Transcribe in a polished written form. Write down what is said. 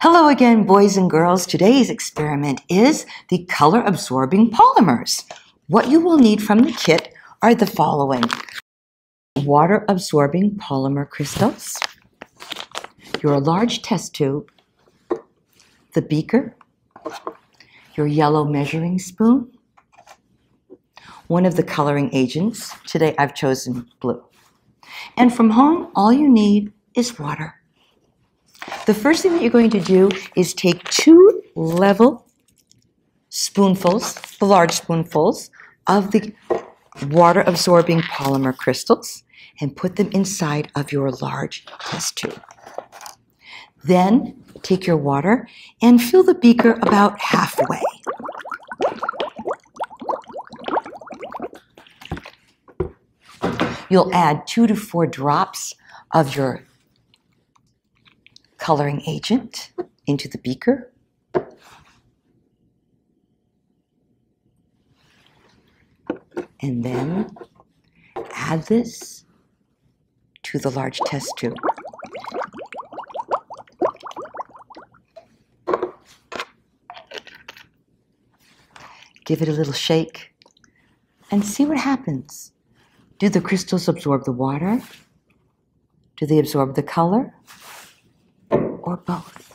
Hello again, boys and girls. Today's experiment is the color-absorbing polymers. What you will need from the kit are the following: water-absorbing polymer crystals, your large test tube, the beaker, your yellow measuring spoon, one of the coloring agents. Today I've chosen blue. And from home, all you need is water. The first thing that you're going to do is take two level spoonfuls, the large spoonfuls, of the water-absorbing polymer crystals and put them inside of your large test tube. Then take your water and fill the beaker about halfway. You'll add 2 to 4 drops of your coloring agent into the beaker. And then add this to the large test tube. Give it a little shake and see what happens. Do the crystals absorb the water? Do they absorb the color? Or both?